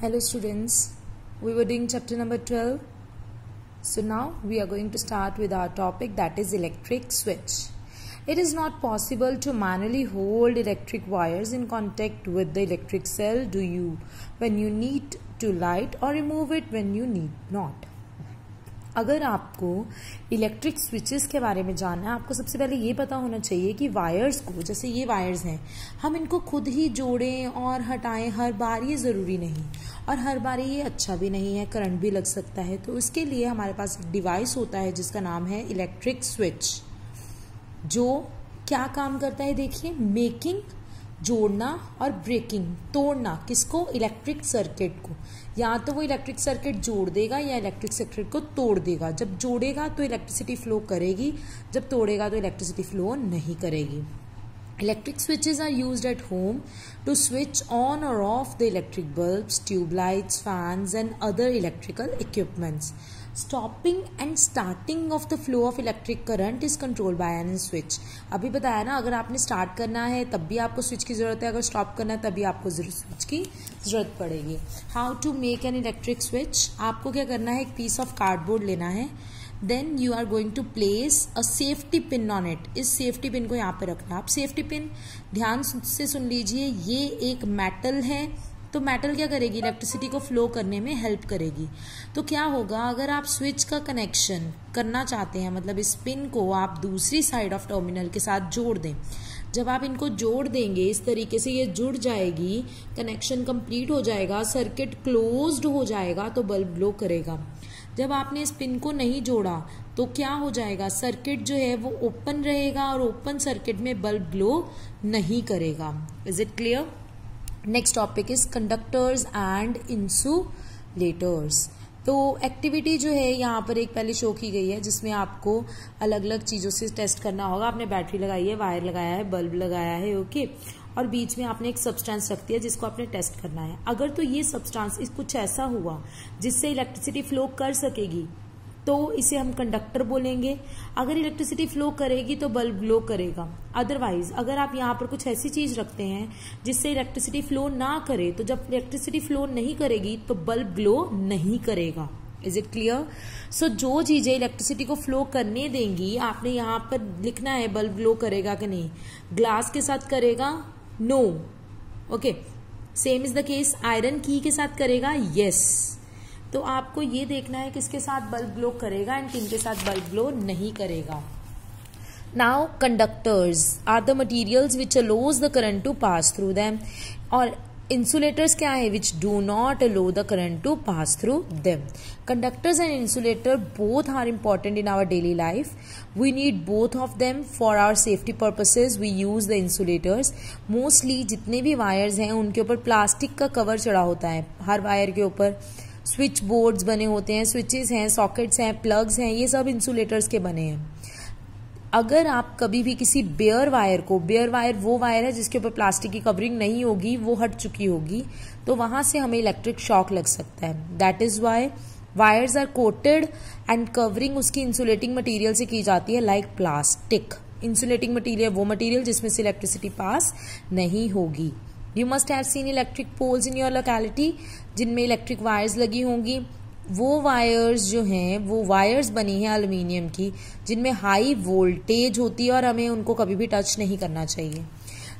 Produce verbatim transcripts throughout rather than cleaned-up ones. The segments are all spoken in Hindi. Hello students, we were doing chapter number twelve. So now we are going to start with our topic, that is electric switch. It is not possible to manually hold electric wires in contact with the electric cell, do you, when you need to light or remove it when you need not. अगर आपको इलेक्ट्रिक स्विचेस के बारे में जानना है, आपको सबसे पहले ये पता होना चाहिए कि वायर्स को, जैसे ये वायर्स हैं, हम इनको खुद ही जोड़ें और हटाएं हर बार, ये ज़रूरी नहीं और हर बार ये अच्छा भी नहीं है, करंट भी लग सकता है। तो उसके लिए हमारे पास एक डिवाइस होता है जिसका नाम है इलेक्ट्रिक स्विच, जो क्या काम करता है, देखिए, मेकिंग, जोड़ना और ब्रेकिंग, तोड़ना, किसको, इलेक्ट्रिक सर्किट को। या तो वो इलेक्ट्रिक सर्किट जोड़ देगा या इलेक्ट्रिक सर्किट को तोड़ देगा। जब जोड़ेगा तो इलेक्ट्रिसिटी फ्लो करेगी, जब तोड़ेगा तो इलेक्ट्रिसिटी फ्लो नहीं करेगी। Electric switches are used at home to switch on और off the electric bulbs, tubelights, fans and other electrical equipments. Stopping and starting of the flow of electric current is control by an switch. अभी बताया ना, अगर आपने स्टार्ट करना है तब भी आपको स्विच की ज़रूरत है, अगर स्टॉप करना है तभी आपको स्विच की ज़रूरत पड़ेगी. How to make an electric switch, आपको क्या करना है, एक पीस ऑफ कार्डबोर्ड लेना है, then you are going to place a safety pin on it. इस सेफ्टी पिन को यहाँ पे रखना. आप सेफ्टी पिन ध्यान से सुन लीजिए, ये एक मेटल है, तो मेटल क्या करेगी, इलेक्ट्रिसिटी को फ्लो करने में हेल्प करेगी. तो क्या होगा, अगर आप स्विच का कनेक्शन करना चाहते हैं, मतलब इस पिन को आप दूसरी साइड ऑफ टर्मिनल के साथ जोड़ दें, जब आप इनको जोड़ देंगे इस तरीके से, ये जुड़ जाएगी, कनेक्शन कंप्लीट हो जाएगा, सर्किट क्लोज्ड हो जाएगा तो बल्ब ग्लो करेगा. जब आपने इस पिन को नहीं जोड़ा तो क्या हो जाएगा, सर्किट जो है वो ओपन रहेगा और ओपन सर्किट में बल्ब ग्लो नहीं करेगा. Is it clear? Next topic is conductors and insulators. तो एक्टिविटी जो है यहाँ पर एक पहले शो की गई है, जिसमें आपको अलग अलग चीज़ों से टेस्ट करना होगा. आपने बैटरी लगाई है, वायर लगाया है, बल्ब लगाया है, ओके okay? और बीच में आपने एक सब्सटेंस रखती है जिसको आपने टेस्ट करना है. अगर तो ये सब्सटेंस इस कुछ ऐसा हुआ जिससे इलेक्ट्रिसिटी फ्लो कर सकेगी तो इसे हम कंडक्टर बोलेंगे. अगर इलेक्ट्रिसिटी फ्लो करेगी तो बल्ब ग्लो करेगा. अदरवाइज अगर आप यहाँ पर कुछ ऐसी चीज़ रखते हैं जिससे इलेक्ट्रिसिटी फ्लो ना करे, तो जब इलेक्ट्रिसिटी फ्लो नहीं करेगी तो बल्ब ग्लो नहीं करेगा. Is it clear? सो जो चीज़ें इलेक्ट्रिसिटी को फ्लो करने देंगी, आपने यहाँ पर लिखना है बल्ब ग्लो करेगा कि नहीं. ग्लास के साथ करेगा, no, okay. Same is the case, iron की के साथ करेगा, येस. तो आपको ये देखना है किसके साथ बल्ब ग्लो करेगा एंड किनके साथ बल्ब ग्लो नहीं करेगा. Now conductors are the materials which allows the current to pass through them, और इंसुलेटर्स क्या है, which do not allow the current to pass through them. Conductors and insulator both are important in our daily life. We need both of them for our safety purposes. We use the insulators mostly. जितने भी वायर्स हैं उनके ऊपर प्लास्टिक का कवर चढ़ा होता है, हर वायर के ऊपर स्विच बोर्ड्स बने होते हैं, स्विचेस हैं, सॉकेट्स हैं, प्लग्स हैं, ये सब इंसुलेटर्स के बने हैं. अगर आप कभी भी किसी बेयर वायर को, बेयर वायर वो वायर है जिसके ऊपर प्लास्टिक की कवरिंग नहीं होगी, वो हट चुकी होगी, तो वहाँ से हमें इलेक्ट्रिक शॉक लग सकता है. That is why wires are coated and covering उसकी इंसुलेटिंग मटीरियल से की जाती है, लाइक प्लास्टिक. इंसुलेटिंग मटीरियल वो मटीरियल जिसमें से इलेक्ट्रिसिटी पास नहीं होगी. You must have seen electric poles in your locality, जिनमें इलेक्ट्रिक वायर्स लगी होंगी. वो वायर्स जो हैं, वो वायर्स बनी हैं एल्युमिनियम की, जिनमें हाई वोल्टेज होती है और हमें उनको कभी भी टच नहीं करना चाहिए.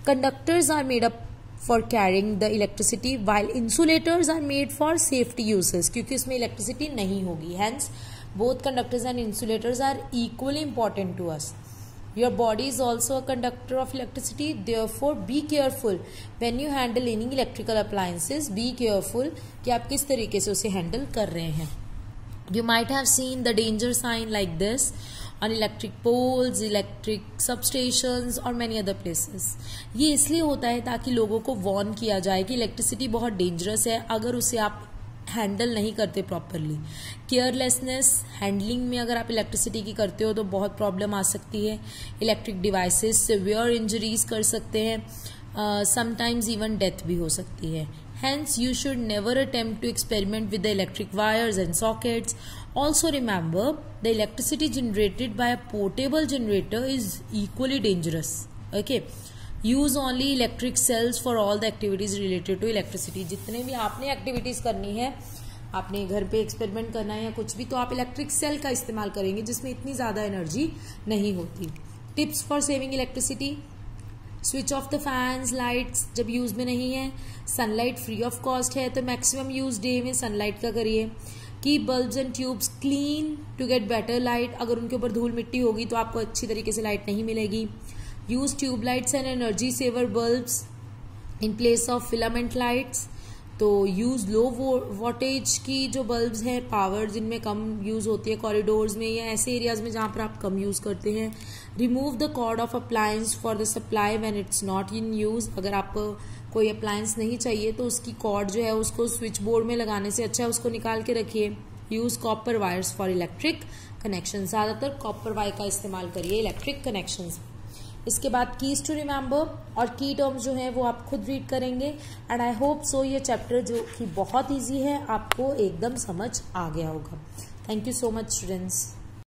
Conductors are made up for carrying the electricity, while insulators are made for safety uses, क्योंकि उसमें इलेक्ट्रिसिटी नहीं होगी. Hence both conductors and insulators are equally important to us. Your body is also a conductor of electricity. Therefore, be careful when you handle any electrical appliances. Be careful कि आप किस तरीके से उसे handle कर रहे हैं. You might have seen the danger sign like this on electric poles, electric substations और many other places. ये इसलिए होता है ताकि लोगों को warn किया जाए कि electricity बहुत dangerous है अगर उसे आप हैंडल नहीं करते प्रॉपरली. केयरलेसनेस हैंडलिंग में अगर आप इलेक्ट्रिसिटी की करते हो तो बहुत प्रॉब्लम आ सकती है. इलेक्ट्रिक डिवाइसेस सिवियर इंजरीज कर सकते हैं, समटाइम्स इवन डेथ भी हो सकती है. Hence you should never attempt to experiment with the electric wires and sockets. Also remember the electricity generated by a portable generator is equally dangerous. Okay use only electric cells for all the activities related to electricity. जितने भी आपने एक्टिविटीज़ करनी है, आपने घर पे एक्सपेरिमेंट करना है या कुछ भी, तो आप इलेक्ट्रिक सेल का इस्तेमाल करेंगे जिसमें इतनी ज़्यादा एनर्जी नहीं होती। Tips for saving electricity, switch off the fans, lights जब यूज़ में नहीं है, सनलाइट फ्री ऑफ कॉस्ट है तो मैक्सिमम यूज डे में सनलाइट का करिए। Keep bulbs and tubes clean to get better light, अगर उनके ऊपर धूल मिट्टी होगी तो आपको अच्छी तरीके से लाइट नहीं मिलेगी। Use tube lights and energy saver bulbs in place of filament lights, तो यूज़ लो वोल्टेज की जो बल्ब्स हैं, पावर जिनमें कम यूज़ होती है, कॉरिडोर्स में या ऐसे एरियाज़ में जहाँ पर आप कम यूज़ करते हैं। Remove the cord of appliance for the supply when it's not in use, अगर आपको कोई अप्लायंस नहीं चाहिए तो उसकी कॉर्ड जो है उसको स्विच बोर्ड में लगाने से अच्छा है उसको निकाल के रखिए। Use copper wires for electric connection, ज़्यादातर कॉपर वायर का इस्तेमाल करिए इलेक्ट्रिक कनेक्शन। इसके बाद कीज टू रिमेंबर और की टर्म्स जो हैं वो आप खुद रीड करेंगे। एंड आई होप सो ये चैप्टर जो कि बहुत इजी है आपको एकदम समझ आ गया होगा। Thank you so much students.